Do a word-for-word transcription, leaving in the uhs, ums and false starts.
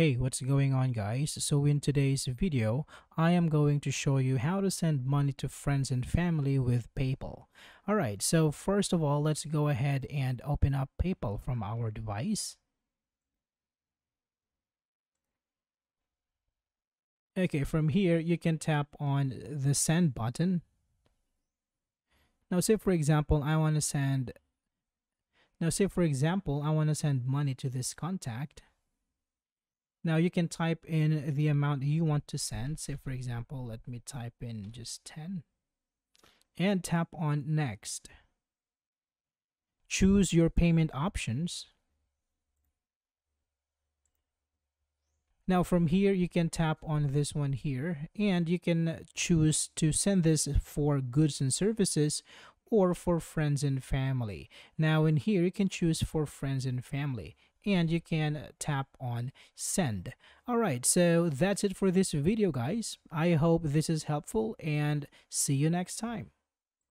Hey, what's going on, guys? So in today's video, I am going to show you how to send money to friends and family with PayPal. Alright, so first of all, let's go ahead and open up PayPal from our device. Okay, from here, you can tap on the send button. Now, say for example, I want to send Now, say for example, I want to send money to this contact. Now you can type in the amount you want to send. Say for example, let me type in just ten and tap on next. Choose your payment options. Now from here, you can tap on this one here and you can choose to send this for goods and services or for friends and family. Now in here, you can choose for friends and family. And you can tap on send. Alright, so that's it for this video, guys. I hope this is helpful and see you next time.